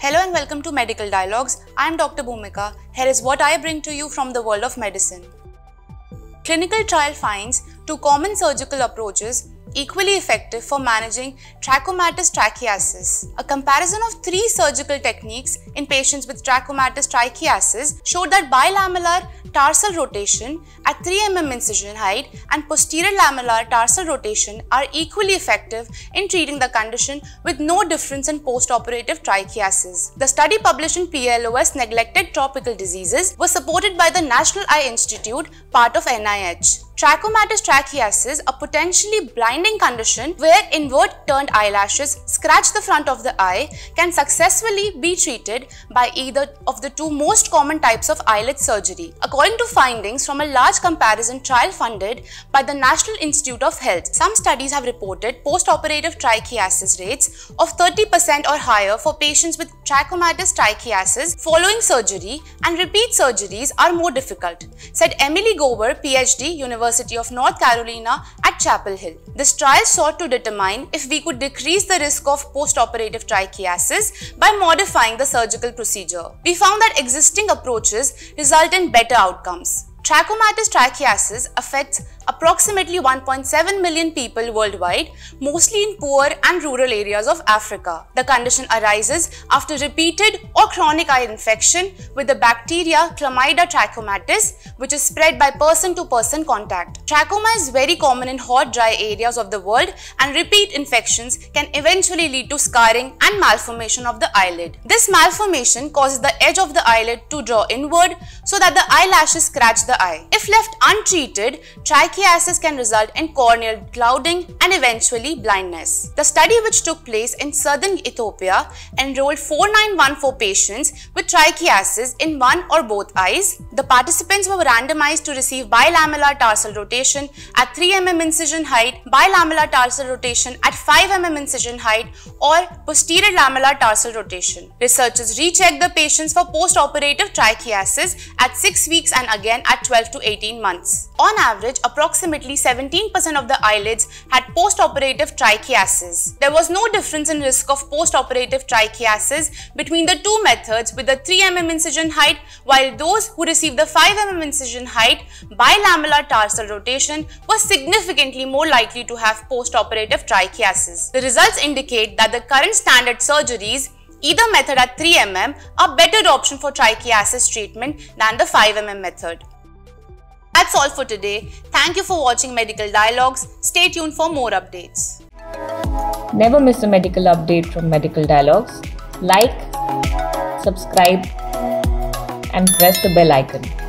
Hello and welcome to Medical Dialogues. I am Dr. Bhoomika. Here is what I bring to you from the world of medicine. Clinical trial finds two common surgical approaches equally effective for managing trachomatis tracheasis. A comparison of three surgical techniques in patients with trachomatis tracheasis showed that bilamellar tarsal rotation at 3 mm incision height and posterior lamellar tarsal rotation are equally effective in treating the condition with no difference in post-operative tracheasis. The study published in PLOS Neglected Tropical Diseases was supported by the National Eye Institute, part of NIH. Trachomatis tracheasis, a potentially blinding condition where inward turned eyelashes scratch the front of the eye, can successfully be treated by either of the two most common types of eyelid surgery, according to findings from a large comparison trial funded by the National Institute of Health. Some studies have reported post-operative tracheasis rates of 30% or higher for patients with trachomatis tracheasis following surgery, and repeat surgeries are more difficult, said Emily Gober, PhD, University of North Carolina at Chapel Hill. This trial sought to determine if we could decrease the risk of post-operative tracheasis by modifying the surgical procedure. We found that existing approaches result in better outcomes. Trachomatis tracheasis affects approximately 1.7 million people worldwide, mostly in poor and rural areas of Africa. The condition arises after repeated or chronic eye infection with the bacteria Chlamydia trachomatis, which is spread by person-to-person contact. Trachoma is very common in hot, dry areas of the world, and repeat infections can eventually lead to scarring and malformation of the eyelid. This malformation causes the edge of the eyelid to draw inward so that the eyelashes scratch the eye. If left untreated, tracheasis can result in corneal clouding and eventually blindness. The study, which took place in Southern Ethiopia, enrolled 4914 patients with tracheasis in one or both eyes. The participants were randomized to receive bilamellar tarsal rotation at 3 mm incision height, bilamellar tarsal rotation at 5 mm incision height, or posterior lamellar tarsal rotation. Researchers rechecked the patients for post-operative tracheasis at 6 weeks and again at 12 to 18 months. On average, approximately 17% of the eyelids had post-operative tracheasis. There was no difference in risk of post-operative tracheasis between the two methods with the 3 mm incision height, while those who received the 5 mm incision height bilamellar tarsal rotation were significantly more likely to have post-operative tracheasis. The results indicate that the current standard surgeries, either method at 3 mm, are better option for tracheasis treatment than the 5 mm method. That's all for today. Thank you for watching Medical Dialogues. Stay tuned for more updates. Never miss a medical update from Medical Dialogues. Like, subscribe, and press the bell icon.